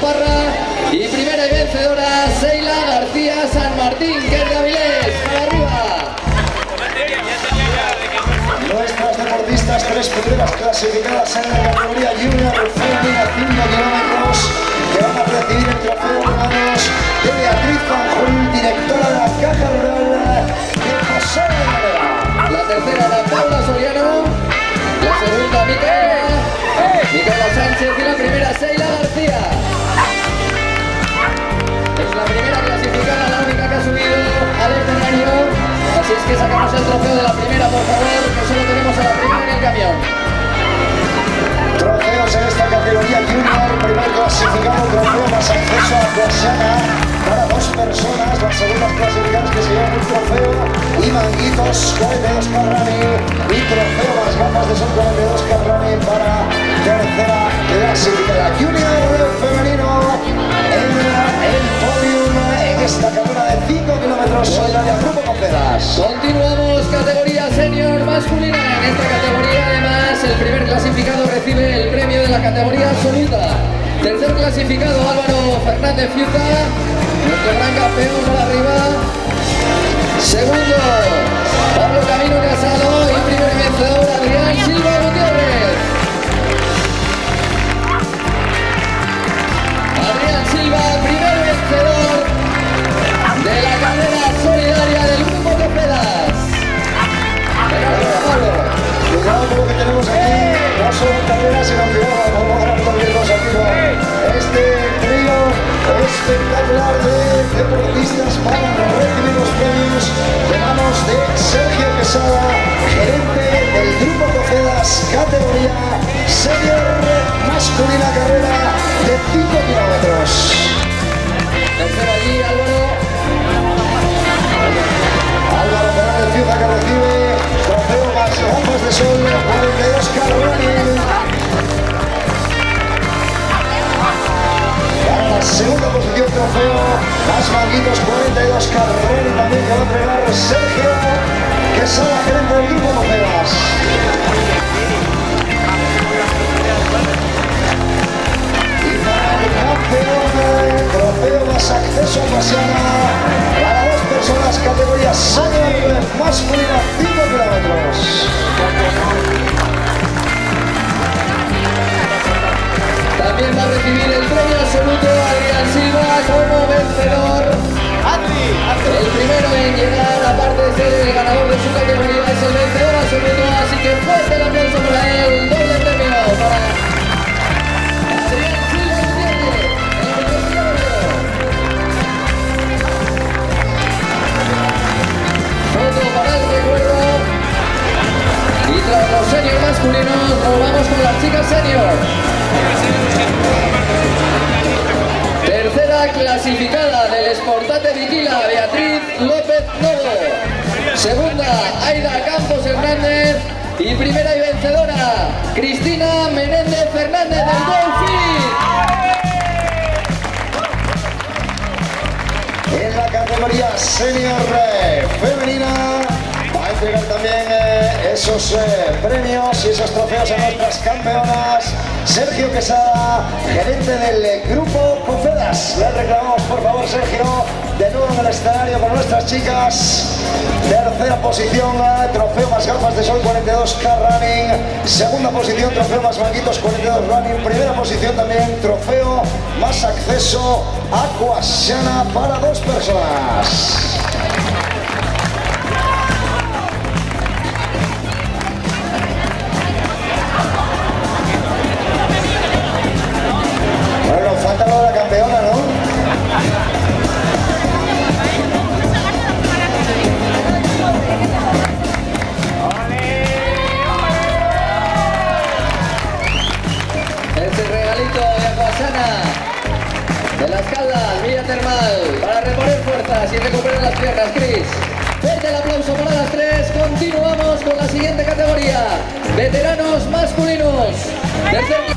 Parra. Y primera y vencedora, Seila García San Martín, que es de Avilés. ¡Para arriba! Nuestras deportistas, tres primeras clasificadas en la categoría Junior Femenina 5 kilómetros, que van a recibir el trofeo en manos de Beatriz Fanjul, directora de la Caja Rural de José Herrera. La tercera, la Paula Soriano. La segunda, Micaela Sánchez, y la primera, Seila García. Es la primera clasificada, la única que ha subido al escenario. Así es que sacamos el trofeo de la primera, por favor, que solo tenemos a la primera en el camión. Trofeos en esta categoría Junior, primer clasificado, trofeo más acceso a Torsiana para dos personas, las segundas clasificadas que se llevan un trofeo y manguitos, 42 Carrani, y trofeo las gafas de sol 42 Carrani para tercera clasificada. Junior femenino en el podium en esta carrera de 5 kilómetros de grupo Cofedas. Continuamos, categoría senior masculina. En esta categoría además el primer clasificado recibe el premio de la categoría absoluta. Tercer clasificado, Álvaro Fernández Fiuta, nuestro gran campeón por arriba. Segundo, Pablo Camino Casado, y primer vencedor, Adrián Silva -Motero. Adrián Silva, primer vencedor de la carrera solidaria del grupo Cofedas. Cuidado con lo que tenemos aquí, no solo carreras, sino cuidado con los grandes amigos aquí. Este trío espectacular de deportistas para recibir los premios de manos de Sergio Quesada, gerente del grupo Cofedas, categoría senior masculina, carrera de 5 kilómetros. Tercero allí, Álvaro Perales Fiuta, que recibe trofeo más gafas de sol 42 Carrani. En la segunda posición, trofeo más manguitos 42 Carrani, también que va a entregar Sergio Quesada, gerente del grupo Cofedas. Y para el campeón, trofeo más acceso a Torsiana, son las categorías senior masculina 5 kilómetros. También va a recibir el premio absoluto Adrián Silva como vencedor. El primero en llegar, aparte de ser el ganador de su categoría, es el vencedor absoluto, así que fuerte el aplauso para él. Doble premio para los senior masculinos. Nos vamos con las chicas senior. Tercera clasificada del Esportate Viquila, Beatriz López Novo. Segunda, Aida Campos Hernández. Y primera y vencedora, Cristina Menéndez Fernández del Dolphin. En la categoría senior femenina va a entregar también esos premios y esos trofeos a nuestras campeonas. Sergio Quesada, gerente del grupo Cofedas. Le reclamamos, por favor, Sergio, de nuevo en el escenario con nuestras chicas. Tercera posición, trofeo más gafas de sol 42K Running. Segunda posición, trofeo más manguitos 42 Running. Primera posición también, trofeo más acceso Aqua Xana para dos personas. Y recuperan las piernas, Cris. Fuerte el aplauso para las tres. Continuamos con la siguiente categoría, veteranos masculinos. Tercer...